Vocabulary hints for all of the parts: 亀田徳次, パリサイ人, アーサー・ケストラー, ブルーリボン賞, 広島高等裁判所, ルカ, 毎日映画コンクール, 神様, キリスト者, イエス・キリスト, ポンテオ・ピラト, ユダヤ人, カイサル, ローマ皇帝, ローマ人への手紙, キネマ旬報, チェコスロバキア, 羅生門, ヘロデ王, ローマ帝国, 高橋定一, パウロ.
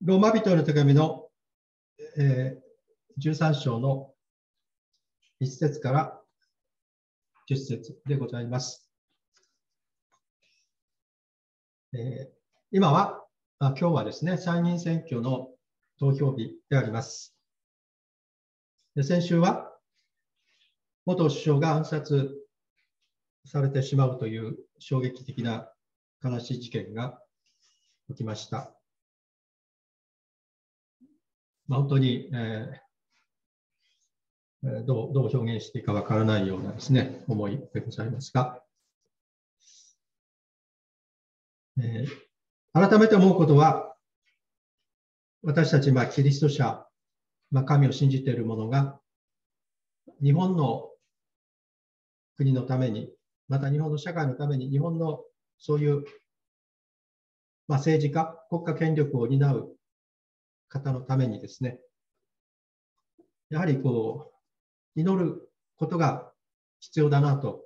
ローマ人への手紙の、13章の1節から10節でございます。今日はですね、参議院選挙の投票日であります。先週は、元首相が暗殺されてしまうという衝撃的な悲しい事件が起きました。本当に、どう表現していいかわからないようなですね、思いでございますが、改めて思うことは、私たち、キリスト者、神を信じている者が、日本の国のために、また日本の社会のために、日本のそういう、政治家、国家権力を担う方のためにですね、やはり祈ることが必要だなと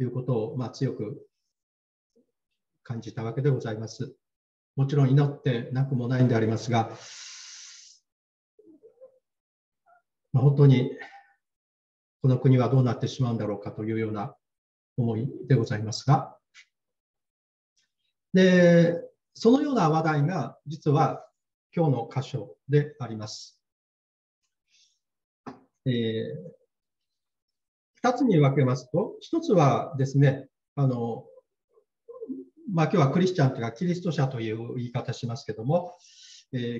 いうことを強く感じたわけでございます。もちろん祈ってなくもないんでありますが、本当にこの国はどうなってしまうんだろうかというような思いでございますが、でそのような話題が実は今日の箇所であります。2つに分けますと、1つはですね、今日はクリスチャンというかキリスト者という言い方しますけども、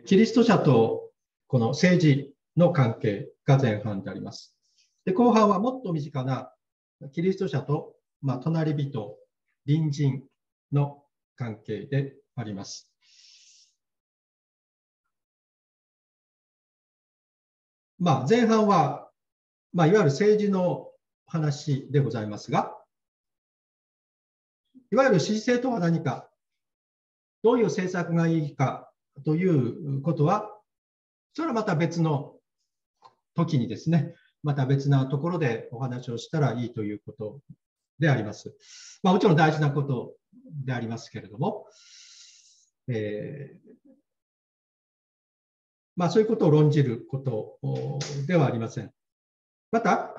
キリスト者とこの政治の関係が前半であります。で後半はもっと身近なキリスト者と、隣人、隣人の関係であります。前半は、いわゆる政治の話でございますが、いわゆる支持政党は何か、どういう政策がいいかということは、それはまた別の時にですね、また別なところでお話をしたらいいということであります。もちろん大事なことでありますけれども、そういうことを論じることではありません。また、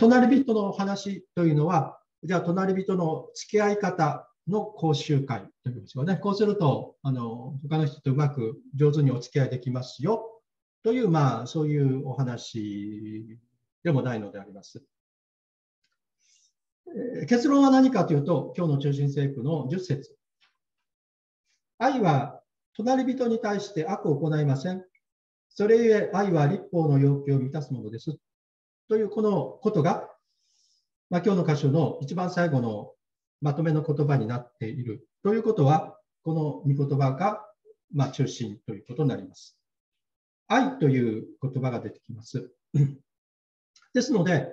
隣人の話というのは、じゃあ、隣人の付き合い方の講習会というんですよね。こうすると、他の人とうまく上手にお付き合いできますよという、そういうお話でもないのであります。結論は何かというと、今日の中心聖句の10節。愛は隣人に対して悪を行いません。それゆえ愛は律法の要求を満たすものです。というこのことが、今日の箇所の一番最後のまとめの言葉になっているということは、この御言葉が中心ということになります。愛という言葉が出てきます。ですので、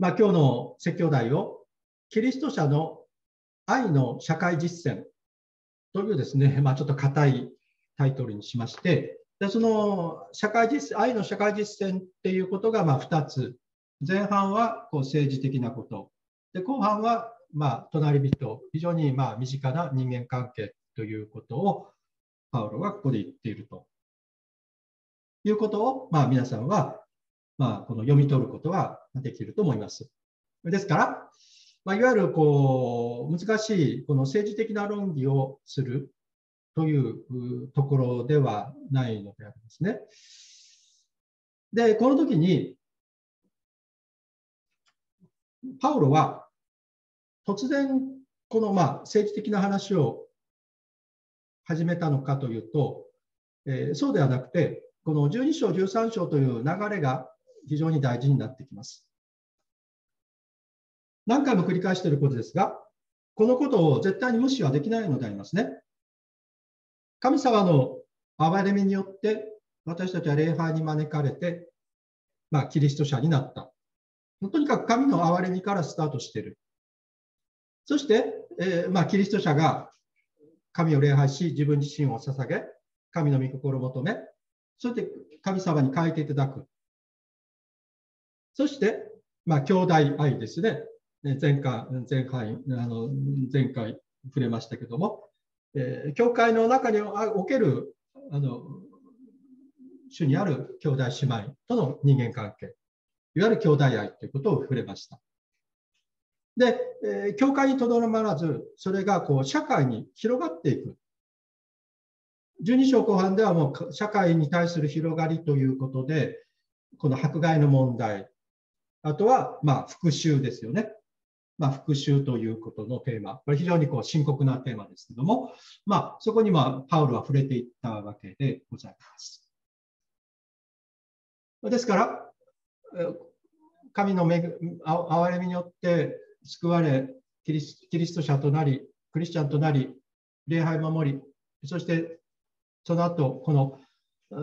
今日の説教題をキリスト者の愛の社会実践というですね、ちょっと硬いタイトルにしまして、でその愛の社会実践っていうことが2つ。前半は政治的なことで、後半は隣人、非常に身近な人間関係ということをパウロがここで言っているということを皆さんはこの読み取ることはできると思います。ですから、いわゆる難しいこの政治的な論議をするというところではないのでありますね。で、この時にパウロは突然この政治的な話を始めたのかというと、そうではなくて、この12章13章という流れが非常に大事になってきます。何回も繰り返していることですが、このことを絶対に無視はできないのでありますね。神様の憐れみによって私たちは礼拝に招かれて、キリスト者になった。とにかく神の憐れみからスタートしている。そして、キリスト者が神を礼拝し、自分自身を捧げ、神の御心を求め、そして神様に変えていただく。そして、兄弟愛ですね。前回触れましたけども、教会の中における主にある兄弟姉妹との人間関係、いわゆる兄弟愛ということを触れました。で、教会にとどまらず、それがこう社会に広がっていく。12章後半ではもう社会に対する広がりということで、この迫害の問題、あとはまあ復讐ですよね。まあ、復讐ということのテーマ、これ非常にこう深刻なテーマですけども、まあ、そこにまあパウロは触れていったわけでございます。ですから、神の憐れみによって救われ、キリスト者となり、クリスチャンとなり、礼拝を守り、そしてその後、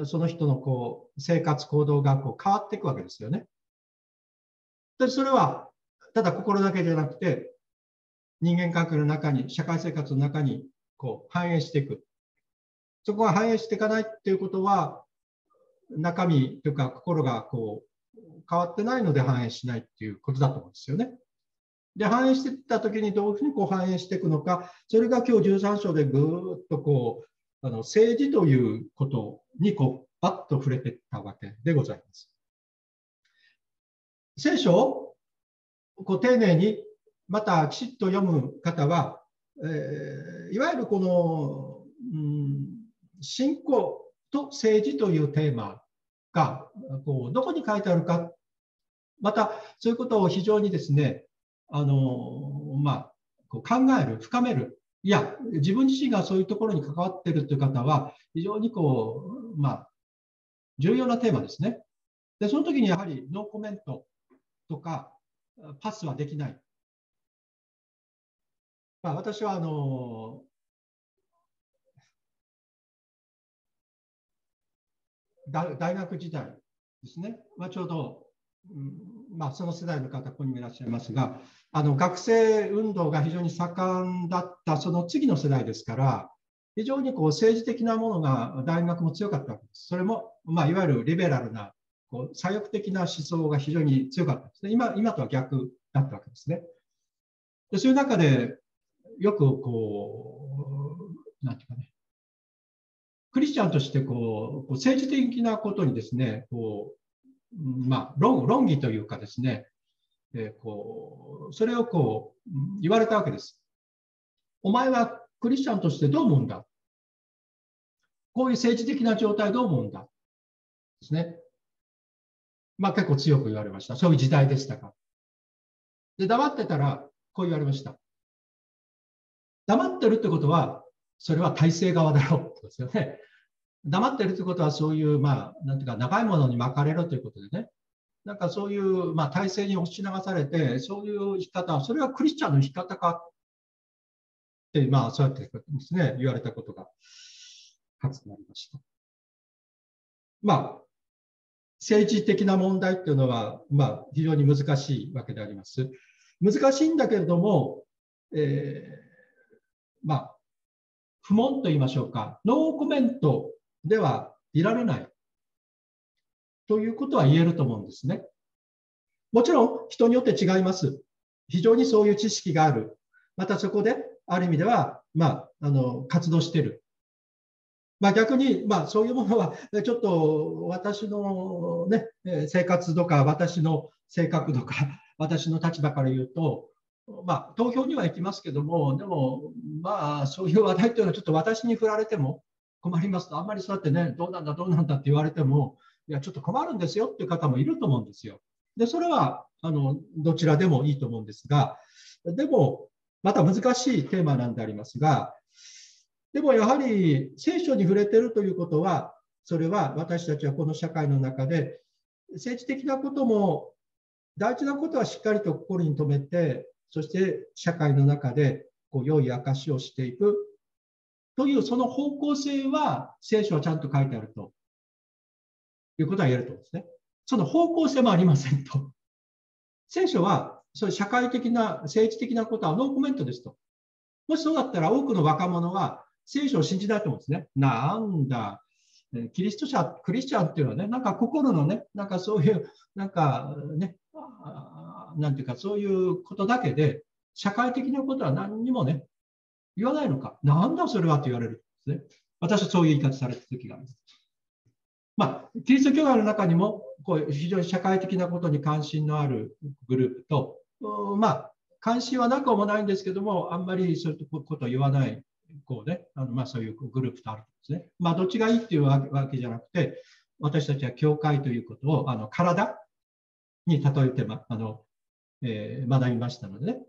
その人のこう生活行動がこう変わっていくわけですよね。でそれはただ心だけじゃなくて、人間関係の中に、社会生活の中にこう反映していく。そこが反映していかないっていうことは、中身というか心がこう変わってないので反映しないっていうことだと思うんですよね。で、反映していった時にどういうふうにこう反映していくのか、それが今日13章でぐーっとこう政治ということにこうバッと触れていったわけでございます。聖書をこう丁寧にまたきちっと読む方は、いわゆるこの、信仰と政治というテーマがこうどこに書いてあるか、またそういうことを非常にですね、まあ、こう考える、深める、いや自分自身がそういうところに関わっているという方は非常にこう、まあ、重要なテーマですね。でその時にやはりノーコメントとかパスはできない。まあ、私は大学時代ですね、まあ、ちょうど、まあ、その世代の方、ここにもいらっしゃいますが、学生運動が非常に盛んだったその次の世代ですから、非常にこう政治的なものが大学も強かったわけです。それも、まあ、いわゆるリベラルな左翼的な思想が非常に強かったですね。今とは逆だったわけですね。でそういう中でよくこうなんていうかね、クリスチャンとしてこう政治的なことにですね、こうまあ論議というかですね、こうそれをこう言われたわけです。お前はクリスチャンとしてどう思うんだ。こういう政治的な状態どう思うんだですね。まあ結構強く言われました。そういう時代でしたから。で、黙ってたら、こう言われました。黙ってるってことは、それは体制側だろうってことですよね。黙ってるってことは、そういう、まあ、なんていうか、長いものに巻かれるということでね、なんかそういう、まあ、体制に押し流されて、そういう生き方、それはクリスチャンの生き方かって、まあ、そうやってですね、言われたことが、かつてありました。まあ政治的な問題っていうのは、まあ、非常に難しいわけであります。難しいんだけれども、まあ、不問と言いましょうか、ノーコメントではいられないということは言えると思うんですね。もちろん人によって違います。非常にそういう知識がある。またそこで、ある意味では、まあ、活動している。まあ逆に、まあそういうものは、ちょっと私のね、生活とか、私の性格とか、私の立場から言うと、まあ投票には行きますけども、でも、まあそういう話題というのはちょっと私に振られても困りますと、あんまりそうやってね、どうなんだ、どうなんだって言われても、いや、ちょっと困るんですよっていう方もいると思うんですよ。で、それは、どちらでもいいと思うんですが、でも、また難しいテーマなんでありますが、でもやはり聖書に触れているということは、それは私たちはこの社会の中で、政治的なことも大事なことはしっかりと心に留めて、そして社会の中でこう良い証をしていくという、その方向性は聖書はちゃんと書いてあるということは言えると思うんですね。その方向性もありませんと。聖書はそういう社会的な、政治的なことはノーコメントですと。もしそうだったら多くの若者は、聖書を信じないと思うんですね。なんだ、クリスチャンっていうのはね、なんか心のね、なんかそういう、なんかね、なんていうか、そういうことだけで、社会的なことは何にもね、言わないのか、なんだそれはと言われるんですね。私はそういう言い方された時があります。まあ、キリスト教会の中にもこう非常に社会的なことに関心のあるグループと、まあ、関心はなくもないんですけども、あんまりそういうことを言わない、こうね、まあ、そういうグループとあるんですね。まあ、どっちがいいっていうわけじゃなくて、私たちは教会ということを体に例えて、学びましたのでね。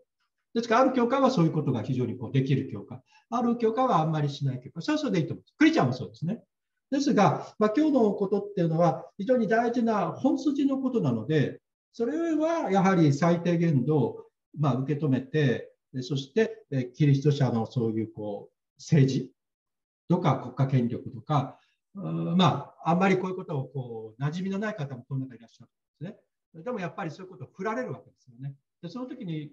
ですから、ある教会はそういうことが非常にこうできる教会。ある教会はあんまりしない教会。それはそれでいいと思うんです。クリスチャンもそうですね。ですが、まあ、今日のことっていうのは非常に大事な本筋のことなので、それはやはり最低限度、まあ、受け止めて、そしてキリスト者のそういうこう政治とか国家権力とか、まあ、あんまりこういうことをこう馴染みのない方もこの中にいらっしゃるんですね。でもやっぱりそういうことを振られるわけですよね。で、その時に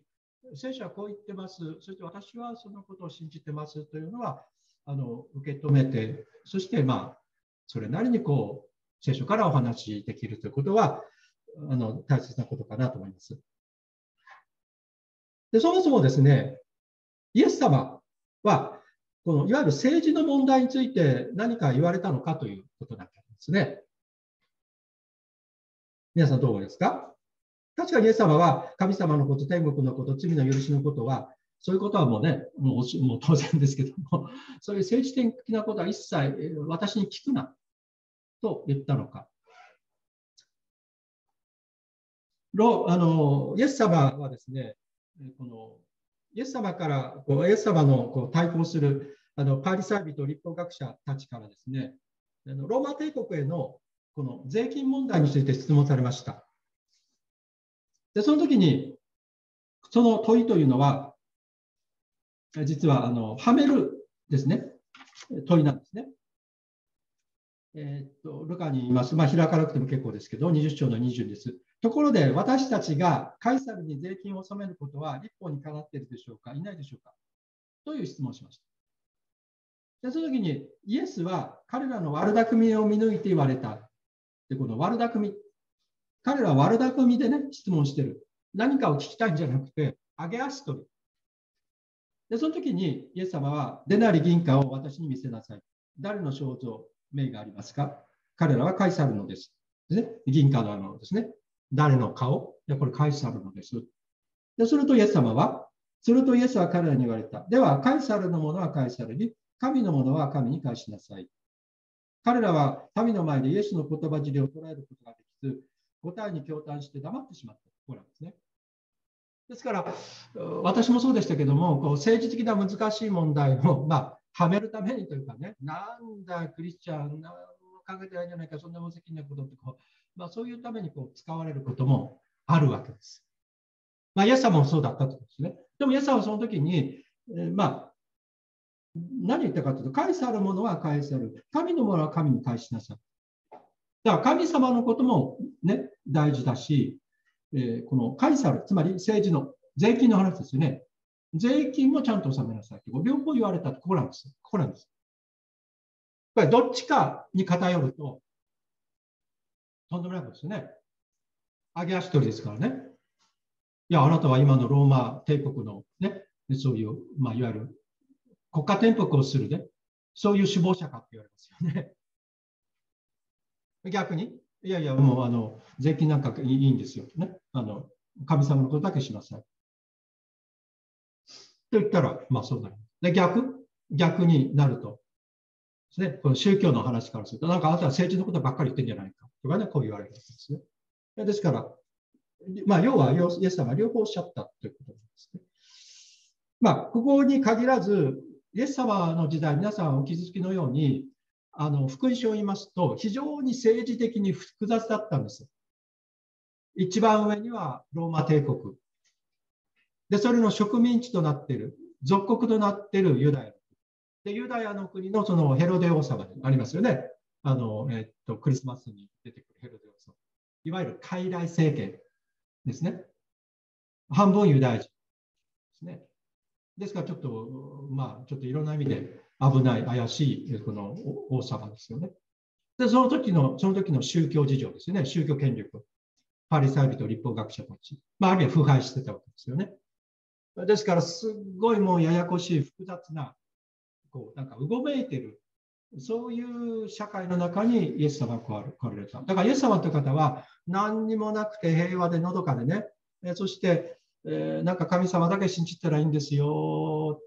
聖書はこう言ってます。そして私はそのことを信じてますというのは受け止めて、そしてまあそれなりにこう聖書からお話しできるということは大切なことかなと思います。で、そもそもですね、イエス様はこのいわゆる政治の問題について何か言われたのかということなんですね。皆さんどうですか？確かにイエス様は神様のこと、天国のこと、罪の許しのことは、そういうことはもうね、もう当然ですけども、そういう政治的なことは一切私に聞くなと言ったのか。イエス様はですね、このイエス様からイエス様の対抗するパーリサイ人、律法学者たちからですね、ローマ帝国へのこの税金問題について質問されました。で、その時に、その問いというのは、実はハメルですね、問いなんですね。ルカに言います。まあ、開かなくても結構ですけど、20章の20です。ところで、私たちがカイサルに税金を納めることは、律法にかなっているでしょうか、いないでしょうか、という質問をしました。で、その時に、イエスは彼らの悪巧みを見抜いて言われた。で、この悪巧み。彼らは悪巧みでね、質問してる。何かを聞きたいんじゃなくて、揚げ足取る。で、その時にイエス様は、デナリ銀貨を私に見せなさい。誰の肖像、名がありますか？彼らはカイサルのです。ね、銀貨のですね。誰の顔？いや、これカイサルのです。するとイエスは彼らに言われた。では、カイサルのものはカイサルに、神のものは神に返しなさい。彼らは民の前でイエスの言葉尻を捉えることができず、答えに驚嘆して黙ってしまったところなんですね。ですから、私もそうでしたけども、政治的な難しい問題を、はめるためにというかね、なんだ、クリスチャン、何も考えてないじゃないか、そんな無責任なことってそういうために使われることもあるわけです。イエス様もそうだったということですね。でも、イエス様はその時に、何言ったかというと、返さるものは返さる、神のものは神に返しなさい。だから神様のことも、ね、大事だし、このカイサル、つまり政治の税金の話ですよね。税金もちゃんと納めなさいって両方言われたところなんです。ここなんです。やっぱりどっちかに偏ると、とんでもないことですよね。揚げ足取りですからね。いや、あなたは今のローマ帝国のね、そういう、いわゆる国家転覆をするね、そういう首謀者かって言われますよね。逆に、いやいや、もう税金なんかいいんですよ、ね、神様のことだけしなさい。と言ったら、そうなる。で、逆になると、ね、この宗教の話からすると、なんかあなたは政治のことばっかり言ってんじゃないかとかね、こう言われるんですね。ですから、要は、イエス様は両方おっしゃったということなんですね。ここに限らず、イエス様の時代、皆さんお気づきのように、福音書を言いますと、非常に政治的に複雑だったんです。一番上にはローマ帝国。で、それの植民地となっている、属国となっているユダヤ。で、ユダヤの国のそのヘロデ王様ありますよね。クリスマスに出てくるヘロデ王様。いわゆる傀儡政権ですね。半分ユダヤ人ですね。ですから、ちょっといろんな意味で、危ない、怪しい、この王様ですよね。で、その時の宗教事情ですよね。宗教権力。パリサイ人、律法学者たち。あるいは腐敗してたわけですよね。ですからすっごいもうややこしい複雑な、こうなんかうごめいてる、そういう社会の中にイエス様が来られた。だからイエス様という方は何にもなくて平和でのどかでね、そして、なんか神様だけ信じたらいいんですよ。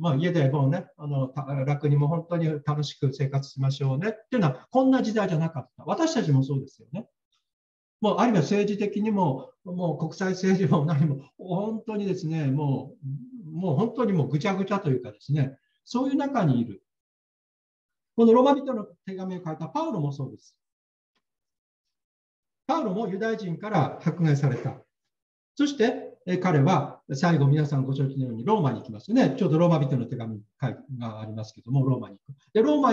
まあ、家でもうね、楽にも本当に楽しく生活しましょうねっていうのはこんな時代じゃなかった。私たちもそうですよね。もうある意味政治的にももう国際政治も何も本当にですね、もう本当にもうぐちゃぐちゃというかですね、そういう中にいる。このローマ人の手紙を書いたパウロもそうです。パウロもユダヤ人から迫害された。そして彼は最後、皆さんご承知のようにローマに行きますよね。ちょうどローマ人の手紙がありますけども、ローマに行く。で、ローマ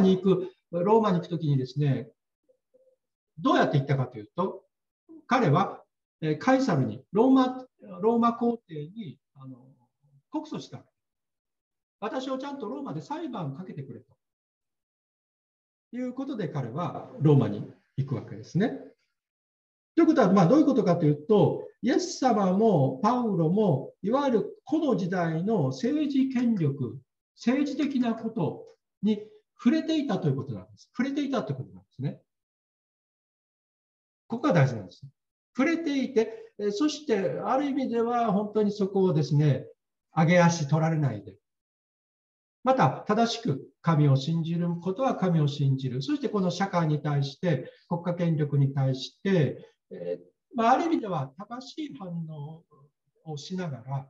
に行くときにですね、どうやって行ったかというと、彼はカイサルに、ローマ皇帝に告訴した。私をちゃんとローマで裁判をかけてくれと。いうことで彼はローマに行くわけですね。ということは、まあどういうことかというと、イエス様もパウロもいわゆるこの時代の政治権力、政治的なことに触れていたということなんです。触れていたということなんですね。ここが大事なんです。触れていて、そしてある意味では本当にそこをですね、上げ足取られないで。また正しく神を信じることは神を信じる。そしてこの社会に対して、国家権力に対して、ある意味では正しい反応をしながら、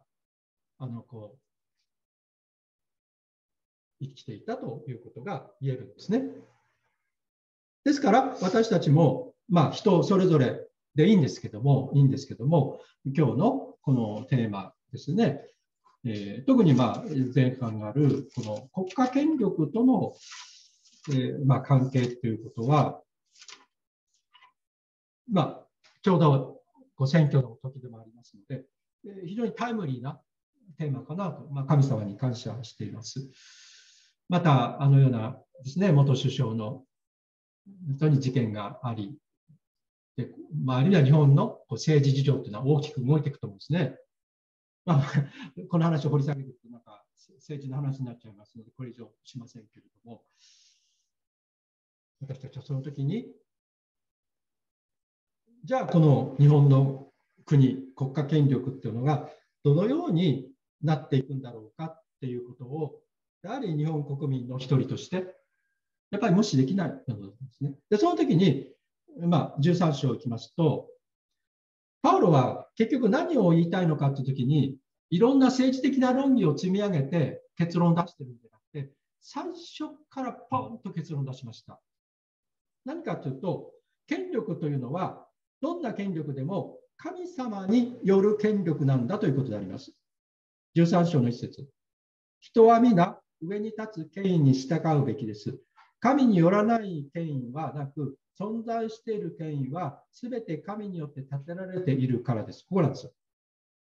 生きていたということが言えるんですね。ですから私たちも、人それぞれでいいんですけども、今日のこのテーマですね。特に前半があるこの国家権力との関係ということは、ちょうどご選挙の時でもありますので、非常にタイムリーなテーマかなと、神様に感謝しています。また、あのようなですね、元首相の本当に事件があり、あるいは日本の政治事情というのは大きく動いていくと思うんですね。この話を掘り下げていくと、政治の話になっちゃいますので、これ以上しませんけれども、私たちはその時に、じゃあこの日本の国、国家権力っていうのがどのようになっていくんだろうかっていうことを、やはり日本国民の一人として、やっぱり無視できないということですね。で、その時に、13章いきますと、パウロは結局何を言いたいのかというときに、いろんな政治的な論議を積み上げて結論を出しているんじゃなくて、最初からポンと結論を出しました。何かというと、権力というのはどんな権力でも神様による権力なんだということであります。13章の一節。人は皆上に立つ権威に従うべきです。神によらない権威はなく、存在している権威は全て神によって立てられているからです。ここなんですよ。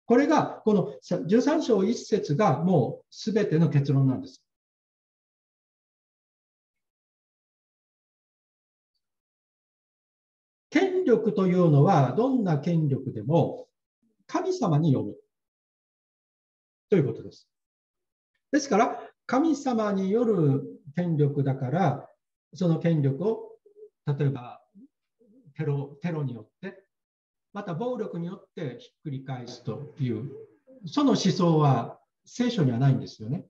これが、この13章1節がもう全ての結論なんです。権力というのはどんな権力でも神様によるということです。ですから、神様による権力だから、その権力を例えばテロによって、また暴力によってひっくり返すという、その思想は聖書にはないんですよね。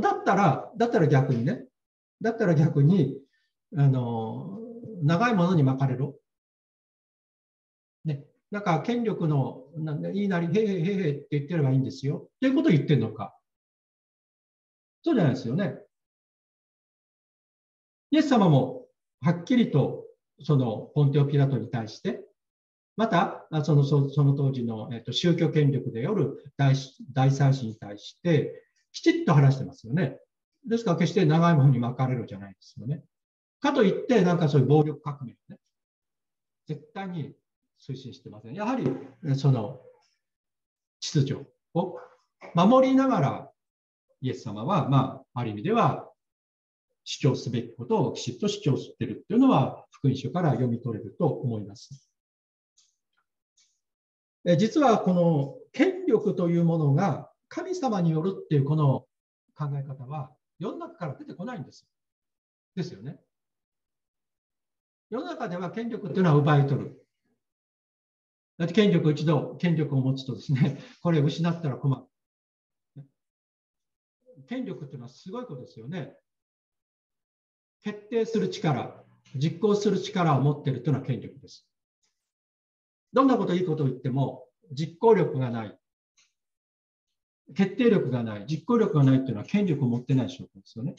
だったら逆に、長いものに巻かれろ。ね、なんか権力の、言いなり、へいへいへいへいって言ってればいいんですよ。ということを言ってるのか。そうじゃないですよね。イエス様もはっきりとそのポンテオ・ピラトに対して、またその当時の宗教権力でよる大祭司に対してきちっと話してますよね。ですから決して長いものに巻かれるじゃないですよね。かといってなんかそういう暴力革命をね、絶対に推進してません。やはりその秩序を守りながらイエス様はある意味では主張すべきことをきちっと主張しているというのは福音書から読み取れると思います。実はこの権力というものが神様によるっていうこの考え方は世の中から出てこないんです。ですよね。世の中では権力っていうのは奪い取る。だって権力、一度権力を持つとですね、これ失ったら困る。権力っていうのはすごいことですよね。決定する力、実行する力を持っているというのは権力です。どんなこといいことを言っても実行力がない、決定力がない、実行力がないというのは権力を持ってない証拠ですよね。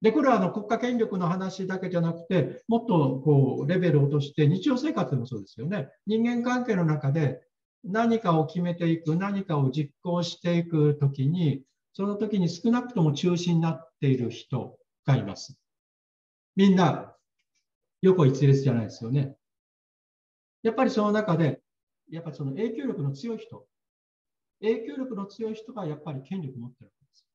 で、これは国家権力の話だけじゃなくて、もっとこうレベルを落として日常生活でもそうですよね。人間関係の中で何かを決めていく、何かを実行していくときに、その時に少なくとも中心になっている人がいます。みんな横一列じゃないですよね。やっぱりその中で、やっぱりその影響力の強い人、影響力の強い人がやっぱり権力を持っているわけです。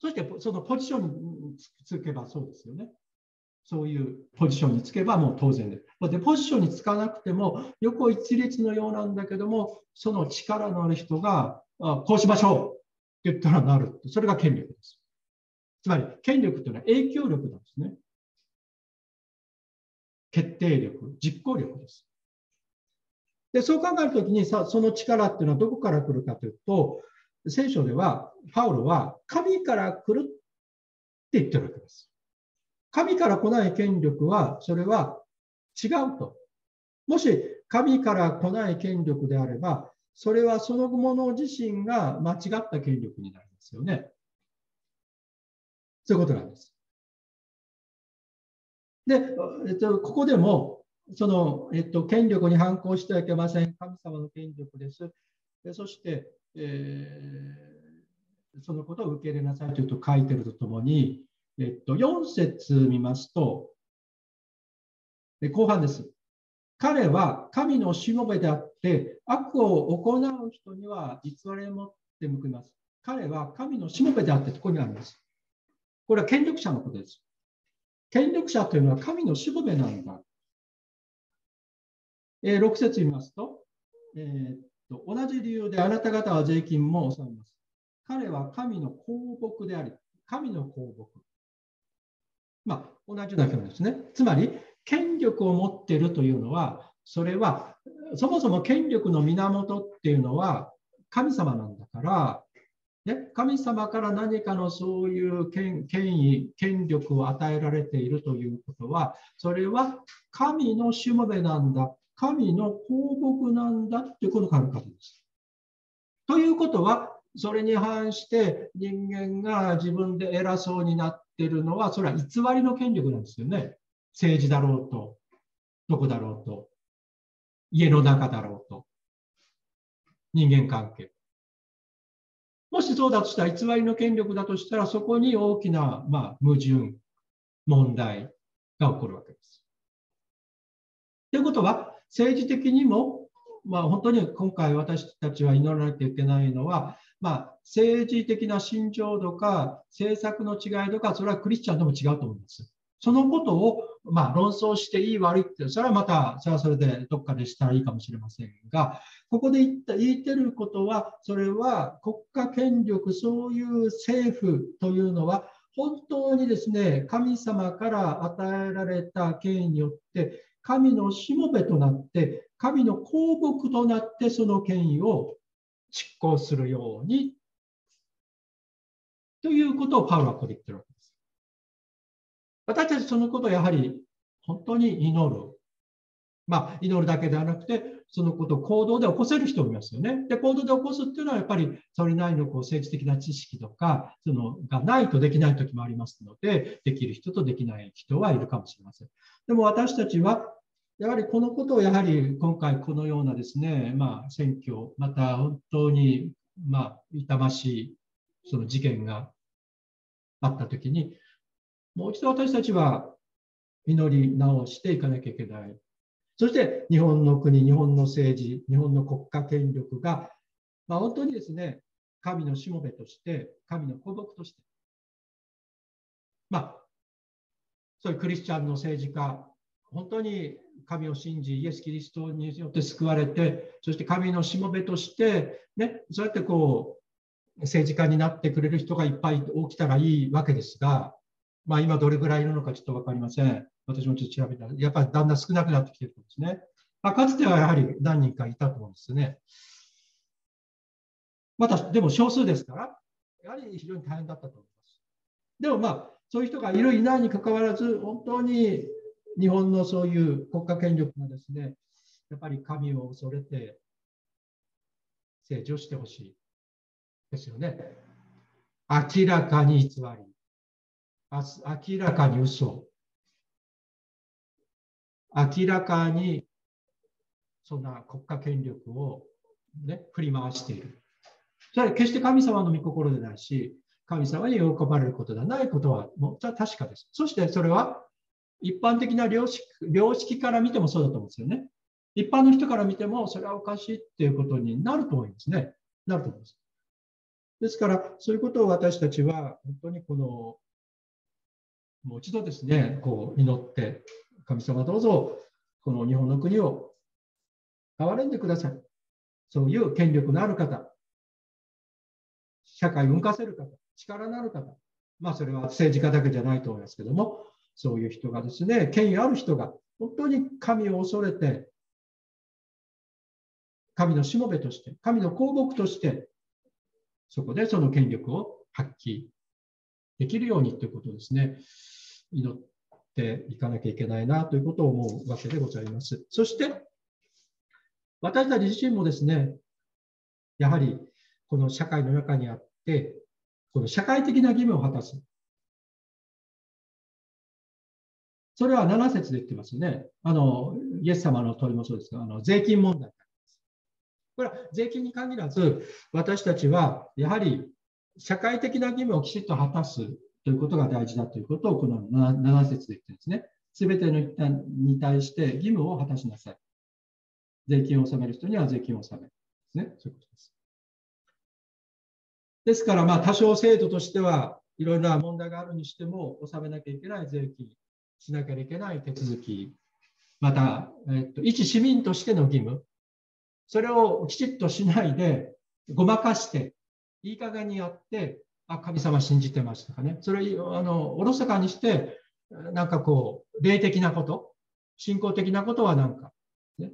そしてそのポジションにつけばそうですよね。そういうポジションにつけばもう当然です。で、ポジションにつかなくても横一列のようなんだけども、その力のある人がこうしましょうって言ったらなる。それが権力です。つまり権力というのは影響力なんですね。決定力、実行力です。で、そう考えるときにその力っていうのはどこから来るかというと、聖書ではパウロは神から来るって言ってるわけです。神から来ない権力はそれは違うと。もし神から来ない権力であれば、それはそのもの自身が間違った権力になりますよね。そういうことなんです。で、ここでもその、権力に反抗してはいけません。神様の権力です。で、そして、そのことを受け入れなさいというと書いてるとともに、4節見ますと、で、後半です。彼は神のしもべであって、悪を行う人には偽りをもって報います。彼は神のしもべであって、ここにあります。これは権力者のことです。権力者というのは神のしもべなんだ。6節見ますと、同じ理由であなた方は税金も納めます。彼は神の公僕であり、神の公僕。まあ、同じような表現ですね。つまり、権力を持っているというのは、それは、そもそも権力の源っていうのは神様なんだから、ね、神様から何かのそういう権威、権力を与えられているということは、それは神のしもべなんだ。神の公僕なんだっていうこの考え方です。ということは、それに反して人間が自分で偉そうになっているのは、それは偽りの権力なんですよね。政治だろうと、どこだろうと、家の中だろうと、人間関係。もしそうだとしたら、偽りの権力だとしたら、そこに大きな、矛盾、問題が起こるわけです。ということは、政治的にも、本当に今回私たちは祈らなきゃいけないのは、政治的な信条とか政策の違いとか、それはクリスチャンでも違うと思います。そのことを、論争していい悪いって、それはまた、それはそれでどっかでしたらいいかもしれませんが、ここで言ってることは、それは国家権力、そういう政府というのは、本当にですね、神様から与えられた権威によって、神のしもべとなって、神の公僕となって、その権威を執行するように、ということをパウロはここで言ってるわけです。私たちそのことをやはり本当に祈る。祈るだけではなくて、そのことを行動で起こせる人もいますよね。で、行動で起こすっていうのは、やっぱりそれなりの政治的な知識とかがないとできない時もありますので、できる人とできない人はいるかもしれません。でも私たちは、やはりこのことを、やはり今回このようなですね、選挙、また本当に痛ましいその事件があった時に、もう一度私たちは祈り直していかなきゃいけない。そして日本の国、日本の政治、日本の国家権力が、本当にですね、神のしもべとして、神の公僕として、そういうクリスチャンの政治家、本当に神を信じ、イエス・キリストによって救われて、そして神のしもべとして、ね、そうやってこう政治家になってくれる人がいっぱい起きたらいいわけですが、まあ、今どれぐらいいるのかちょっと分かりません。私もちょっと調べたら、やっぱりだんだん少なくなってきてるんですね。まあ、かつてはやはり何人かいたと思うんですね。また、でも少数ですから、やはり非常に大変だったと思います。でもまあ、そういう人がいるいないにかかわらず、本当に日本のそういう国家権力がですね、やっぱり神を恐れて政治をしてほしいですよね。明らかに偽り、明らかに嘘、明らかにそんな国家権力を、ね、振り回している。それは決して神様の御心でないし、神様に喜ばれることではないことはもう確かです。そしてそれは一般的な良識から見てもそうだと思うんですよね。一般の人から見てもそれはおかしいっていうことになると思いますね。なると思います。ですからそういうことを私たちは本当にこのもう一度ですね、こう祈って、神様どうぞ、この日本の国を憐れんでください。そういう権力のある方、社会を動かせる方、力のある方、まあそれは政治家だけじゃないと思いますけども、そういう人がですね、権威ある人が、本当に神を恐れて、神のしもべとして、神の公僕として、そこでその権力を発揮できるようにということをですね、祈っていかなきゃいけないなということを思うわけでございます。そして、私たち自身もですね、やはりこの社会の中にあって、この社会的な義務を果たす。それは7節で言ってますね。イエス様の問いもそうですが、税金問題。これは税金に限らず、私たちはやはり社会的な義務をきちっと果たすということが大事だということをこの7節で言ってですね、すべての一端に対して義務を果たしなさい。税金を納める人には税金を納めるですね。そういうことです。ですから、まあ多少制度としてはいろいろな問題があるにしても、納めなきゃいけない税金、しなきゃいけない手続き、また、一市民としての義務、それをきちっとしないで、ごまかして、いい加減にやって、あ、神様信じてましたかね。それをおろそかにして、なんかこう、霊的なこと、信仰的なことはなんか、ね、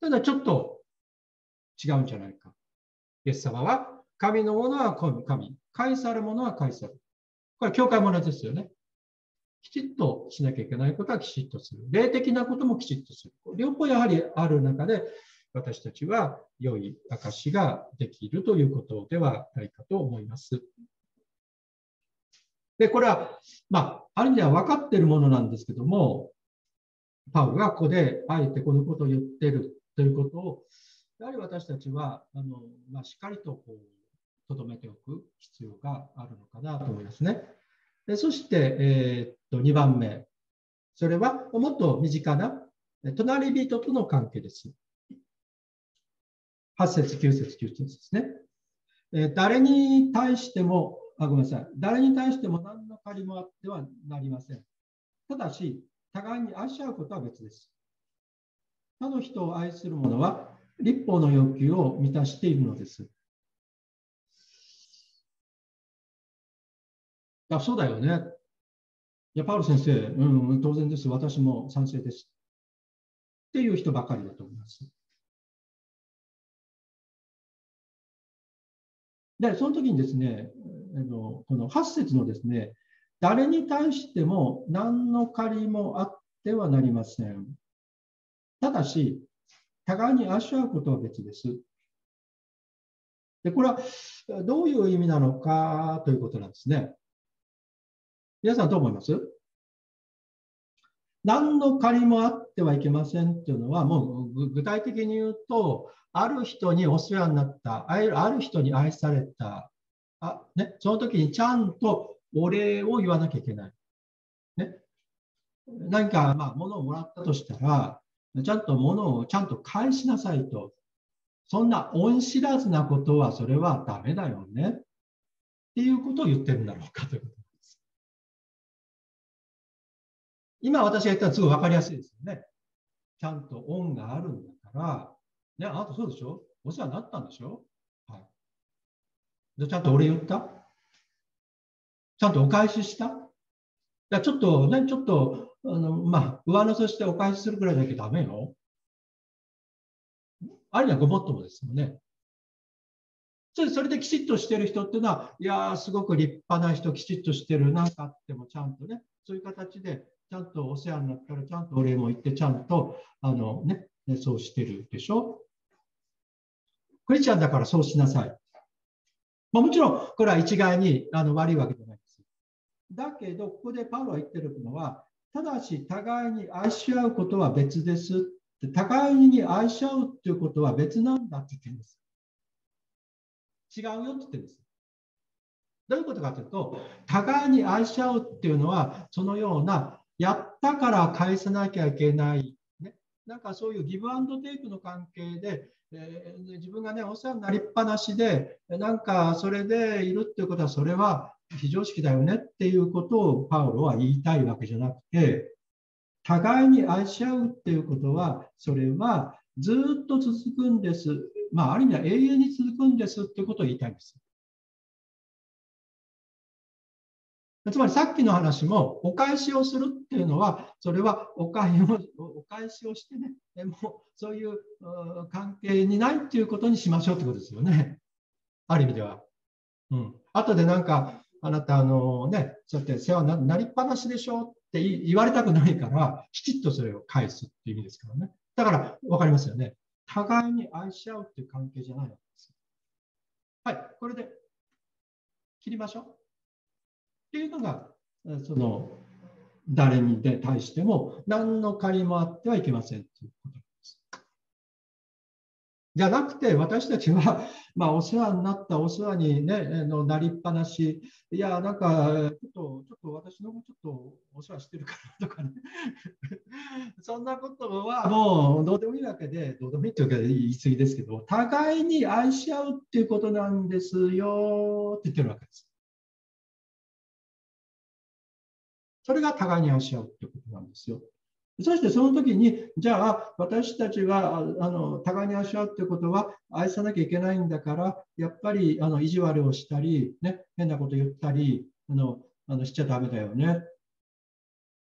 ただちょっと違うんじゃないか。イエス様は、神のものは神、返されるものは返される。これ、教会ものですよね。きちっとしなきゃいけないことはきちっとする。霊的なこともきちっとする。両方やはりある中で、私たちは良い証ができるということではないかと思います。で、これは、まあ、ある意味では分かっているものなんですけども、パウロがここであえてこのことを言っているということを、やはり私たちはまあ、しっかりと留めておく必要があるのかなと思いますね。でそして、2番目。それは、もっと身近な、隣人との関係です。8節、9節、9節ですね。誰に対しても何の借りもあってはなりません。ただし、互いに愛し合うことは別です。他の人を愛する者は、律法の要求を満たしているのです。そうだよね。いや、パウロ先生、当然です。私も賛成です。っていう人ばかりだと思います。で、その時にですね、この8節のですね、誰に対しても何の借りもあってはなりません。ただし、互いに愛し合うことは別です。で、これはどういう意味なのかということなんですね。皆さんどう思います？何の借りもあってはいけませんっていうのは、もう具体的に言うと、ある人にお世話になった、ある人に愛された、その時にちゃんとお礼を言わなきゃいけない。ね、何か、まあ、物をもらったとしたら、ちゃんと物をちゃんと返しなさいと。そんな恩知らずなことは、それはダメだよね。っていうことを言ってるんだろうかということ。今私が言ったらすごい分かりやすいですよね。ちゃんと恩があるんだから、ね、あなたそうでしょ、お世話になったんでしょ、はい、じゃあちゃんとお礼言った、ちゃんとお返しした、いやちょっとね、ちょっとまあ、上乗せしてお返しするぐらいじゃなきゃダメよ。あるいはごもっともですもんね。それできちっとしてる人っていうのは、いやー、すごく立派な人、きちっとしてる、なんかあってもちゃんとね、そういう形で、ちゃんとお世話になったら、ちゃんとお礼も言って、ちゃんと、ね、そうしてるでしょ。クリスチャンだからそうしなさい。まあ、もちろん、これは一概に悪いわけじゃないです。だけど、ここでパウロは言ってるのは、ただし、互いに愛し合うことは別です。互いに愛し合うっていうことは別なんだって言ってるんです。違うよって言ってるんです。どういうことかというと、互いに愛し合うっていうのは、そのような、やったから返さなきゃいけない、ね、なんかそういうギブアンドテイクの関係で、自分がね、お世話になりっぱなしで、なんかそれでいるっていうことは、それは非常識だよねっていうことをパウロは言いたいわけじゃなくて、互いに愛し合うっていうことは、それはずっと続くんです。まあ、ある意味は永遠に続くんですってことを言いたいんです。つまりさっきの話も、お返しをするっていうのは、それはお返しをしてね、もうそういう関係にないっていうことにしましょうってことですよね。ある意味では。うん。後でなんか、あなたね、そうやって世話になりっぱなしでしょって言われたくないから、きちっとそれを返すっていう意味ですからね。だから分かりますよね。互いに愛し合うっていう関係じゃないわけです。はい、これで切りましょう。っていうのが、その誰に対しても何の借りもあってはいけませんということです。じゃなくて、私たちは、まあ、お世話になった、お世話に、ね、なりっぱなし、いや、なんかちょっと私のちょっとお世話してるからとかね、そんなことはもうどうでもいいわけで、どうでもいいというか言い過ぎですけど、互いに愛し合うっていうことなんですよって言ってるわけです。それが互いに愛し合うってことなんですよ。そしてその時に、じゃあ私たちは互いに愛し合うってことは愛さなきゃいけないんだから、やっぱり意地悪をしたり、ね、変なこと言ったりしちゃダメだよね。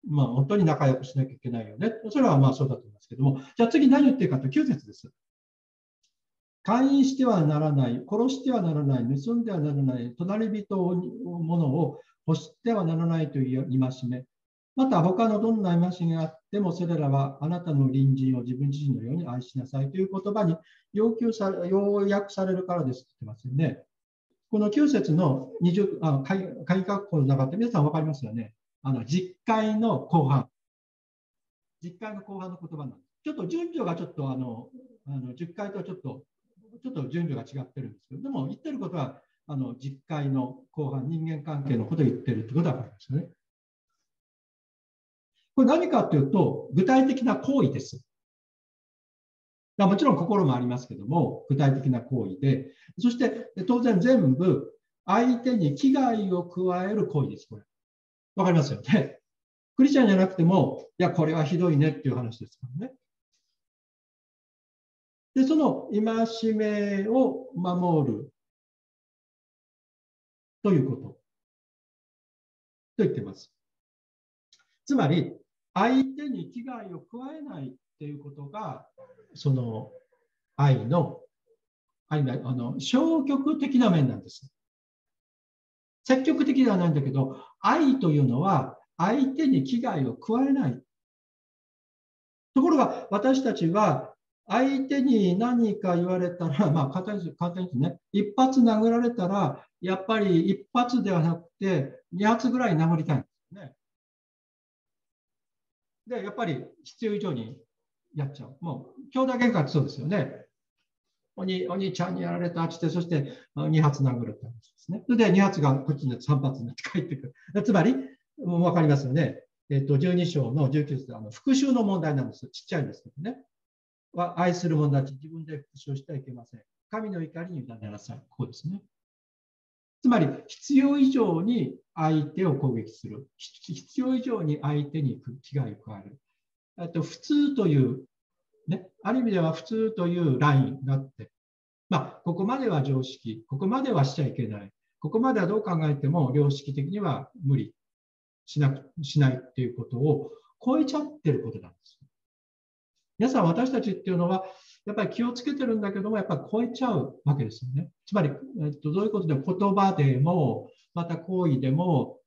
まあ本当に仲良くしなきゃいけないよね。それはまあそうだと思いますけども、じゃあ次何言ってるかというと9節です。姦淫してはならない、殺してはならない、盗んではならない、隣人のものを欲してはならないという戒め、また他のどんな戒めがあっても、それらはあなたの隣人を自分自身のように愛しなさいという言葉に要約されるからですと言ってますよね。この9節の会議学校の中って皆さん分かりますよね。実会の後半。実会の後半の言葉なんです。ちょっと順序がちょっと10回とはちょっと順序が違ってるんですけど、でも言ってることは、実会の後半、人間関係のことを言ってるということが分かりましたね。これ何かというと、具体的な行為です。もちろん心もありますけども、具体的な行為で、そして当然全部、相手に危害を加える行為です。これ。分かりますよね。クリスチャンじゃなくても、いや、これはひどいねっていう話ですからね。で、その戒めを守るということと言ってます。つまり、相手に危害を加えないっていうことが、その愛の、消極的な面なんです。積極的ではないんだけど、愛というのは相手に危害を加えない。ところが、私たちは、相手に何か言われたら、まあ簡単にね、一発殴られたら、やっぱり一発ではなくて、2発ぐらい殴りたいんですよね。で、やっぱり必要以上にやっちゃう。もう、兄弟喧嘩ってそうですよね。お兄ちゃんにやられたって、そして2発殴るって話ですね。それで2発がこっちになって3発になって帰ってくる。つまり、もう分かりますよね。12章の19節、復讐の問題なんですよ。ちっちゃいんですけどね。愛する者たち、自分で復讐してはいけません。神の怒りに委ねなさい。ここですね。つまり、必要以上に相手を攻撃する。必要以上に相手に危害を加える。普通という、ね、ある意味では普通というラインがあって、まあ、ここまでは常識、ここまではしちゃいけない、ここまではどう考えても良識的には無理しないっていうことを超えちゃってることなんです。皆さん、私たちっていうのは、やっぱり気をつけてるんだけども、やっぱり超えちゃうわけですよね。つまり、どういうことでも、言葉でも、また行為でも、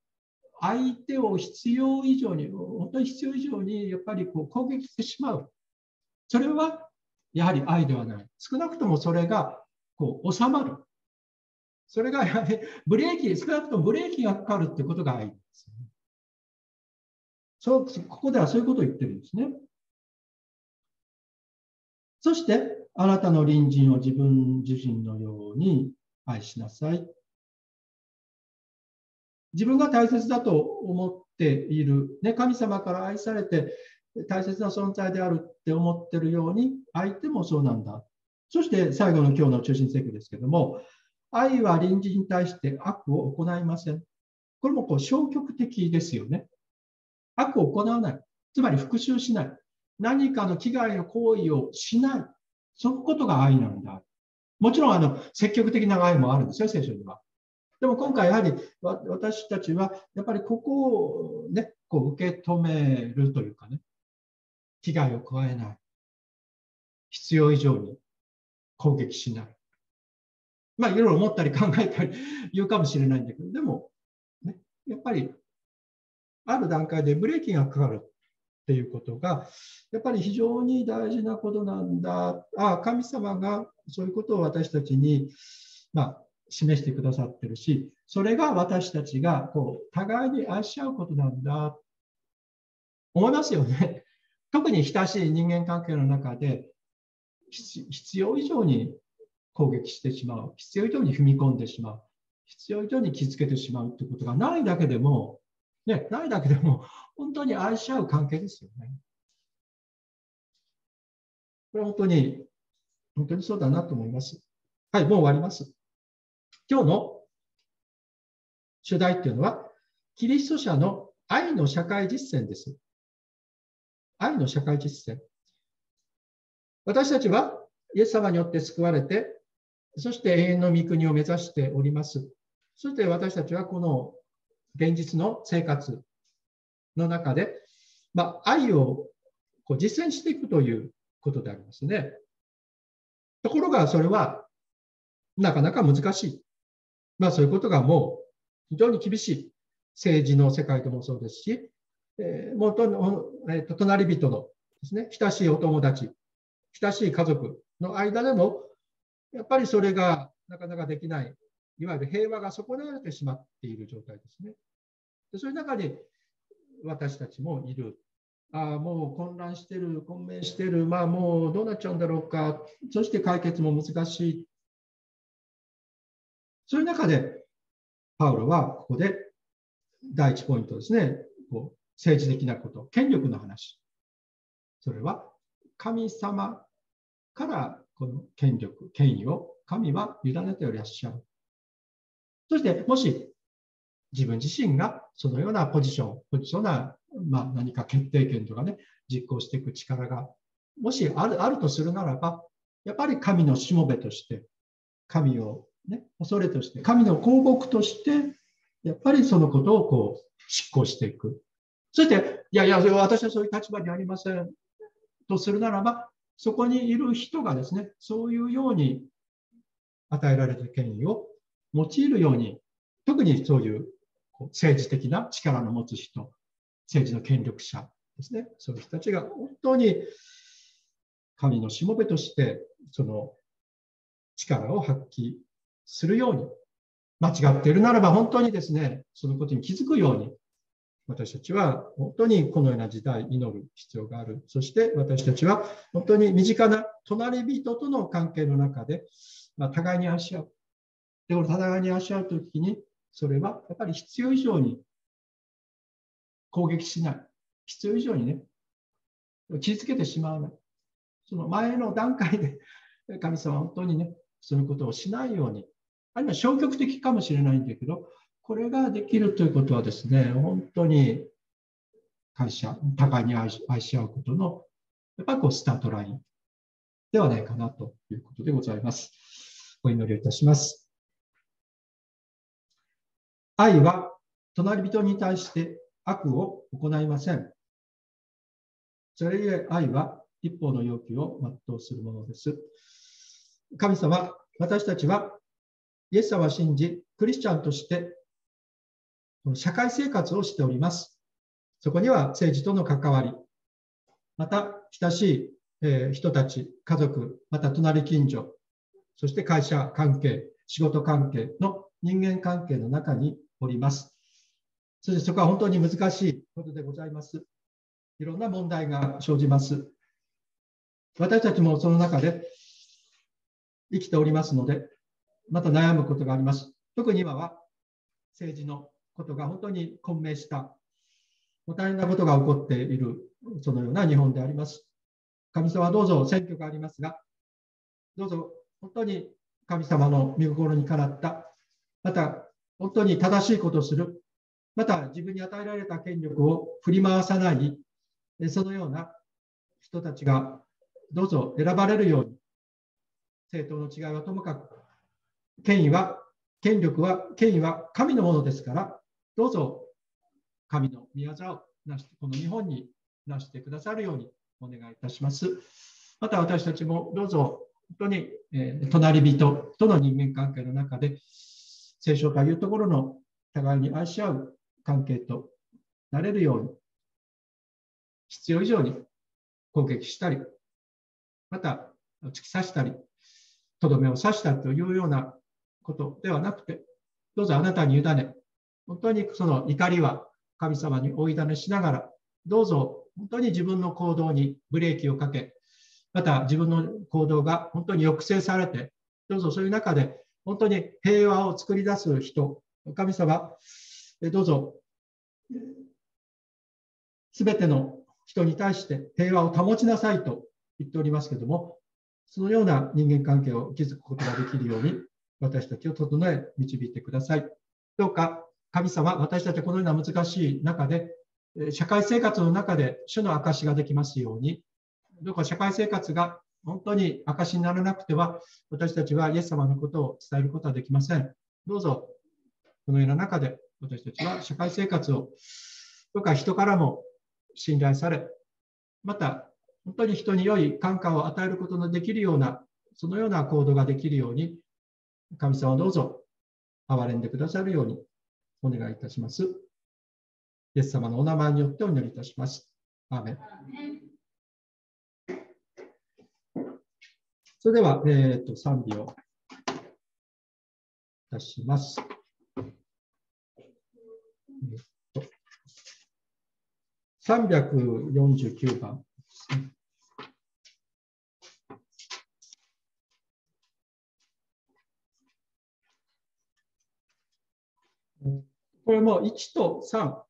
相手を必要以上に、本当に必要以上に、やっぱりこう攻撃してしまう。それは、やはり愛ではない。少なくともそれがこう収まる。それが、ブレーキ、少なくともブレーキがかかるってことが愛ですよね。ここではそういうことを言ってるんですね。そして、あなたの隣人を自分自身のように愛しなさい。自分が大切だと思っている、ね、神様から愛されて大切な存在であるって思ってるように、相手もそうなんだ。そして、最後の今日の中心聖句ですけども、愛は隣人に対して悪を行いません。これもこう消極的ですよね。悪を行わない。つまり復讐しない。何かの危害の行為をしない。そのことが愛なんだ。もちろん、積極的な愛もあるんですよ、聖書には。でも今回、やはり、私たちは、やっぱりここをね、こう受け止めるというかね、危害を加えない。必要以上に攻撃しない。まあ、いろいろ思ったり考えたり言うかもしれないんだけど、でも、ね、やっぱり、ある段階でブレーキがかかる。っていうことがやっぱり非常に大事なことなんだ。神様がそういうことを私たちに、まあ、示してくださってるし、それが私たちがこう互いに愛し合うことなんだ。思いますよね。特に親しい人間関係の中で必要以上に攻撃してしまう、必要以上に踏み込んでしまう、必要以上に傷つけてしまうってことがないだけでも。ね、ないだけでも本当に愛し合う関係ですよね。これは本当にそうだなと思います。はい、もう終わります。今日の主題っていうのは、キリスト者の愛の社会実践です。愛の社会実践。私たちはイエス様によって救われて、そして永遠の御国を目指しております。そして私たちはこの現実の生活の中で、まあ、愛をこう実践していくということでありますね。ところがそれはなかなか難しい。まあ、そういうことがもう非常に厳しい。政治の世界でもそうですし、隣人のですね、親しいお友達、親しい家族の間でも、やっぱりそれがなかなかできない。いわゆる平和が損なわれてしまっている状態ですね。で、そういう中に私たちもいる。もう混乱してる、混迷してる、まあもうどうなっちゃうんだろうか、そして解決も難しい。そういう中で、パウロはここで第一ポイントですね、こう政治的なこと、権力の話。それは神様からこの権力、権威を神は委ねていらっしゃる。そして、もし自分自身がそのようなポジションな、まあ、何か決定権とかね、実行していく力が、もしあるとするならば、やっぱり神のしもべとして、神を、ね、恐れとして、神の公僕として、やっぱりそのことをこう執行していく。そして、いやいや、私はそういう立場にありませんとするならば、そこにいる人がですね、そういうように与えられた権威を用いるように、特にそういう政治的な力の持つ人、政治の権力者ですね、そういう人たちが本当に神のしもべとして、その力を発揮するように、間違っているならば本当にですね、そのことに気づくように、私たちは本当にこのような時代、祈る必要がある。そして私たちは本当に身近な隣人との関係の中で、まあ、互いに愛し合う。で、互いに愛し合うときに、それはやっぱり必要以上に攻撃しない。必要以上にね、傷つけてしまわない。その前の段階で、神様は本当にね、そのことをしないように、あるいは消極的かもしれないんだけど、これができるということはですね、本当に会社、互いに愛し合うことの、やっぱりこうスタートラインではないかなということでございます。お祈りをいたします。愛は隣人に対して悪を行いません。それゆえ愛は立法の要求を全うするものです。神様、私たちはイエス様を信じ、クリスチャンとして社会生活をしております。そこには政治との関わり、また親しい人たち、家族、また隣近所、そして会社関係、仕事関係の人間関係の中におります。そしてそこは本当に難しいことでございます。いろんな問題が生じます。私たちもその中で生きておりますので、また悩むことがあります。特に今は政治のことが本当に混迷した、大変なことが起こっている、そのような日本であります。神様、どうぞ選挙がありますが、どうぞ本当に神様の御心にかなった、また本当に正しいことをする、また自分に与えられた権力を振り回さない、そのような人たちがどうぞ選ばれるように、政党の違いはともかく、権威は神のものですから、どうぞ神の御業をなして、この日本になしてくださるようにお願いいたします。また私たちもどうぞ本当に隣人との人間関係の中で、聖書というところの互いに愛し合う関係となれるように、必要以上に攻撃したり、また突き刺したり、とどめを刺したというようなことではなくて、どうぞあなたに委ね、本当にその怒りは神様にお委ねしながら、どうぞ本当に自分の行動にブレーキをかけ、また自分の行動が本当に抑制されて、どうぞそういう中で本当に平和を作り出す人、神様、どうぞすべての人に対して平和を保ちなさいと言っておりますけれども、そのような人間関係を築くことができるように、私たちを整え、導いてください。どうか神様、私たちはこのような難しい中で、社会生活の中で主の証しができますように、どうか社会生活が本当に証しにならなくては、私たちはイエス様のことを伝えることはできません。どうぞ、このような中で私たちは社会生活を、どうか人からも信頼され、また、本当に人に良い感化を与えることのできるような、そのような行動ができるように、神様どうぞ憐れんでくださるようにお願いいたします。イエス様のお名前によってお祈りいたします。アーメン。それでは、賛美をいたします。349番ですね。これも1と3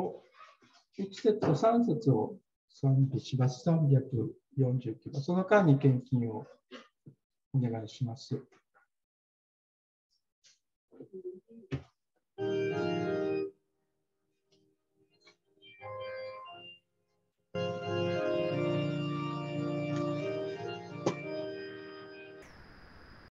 を、1節と3節を賛美します。349番。その間に献金をお願いします。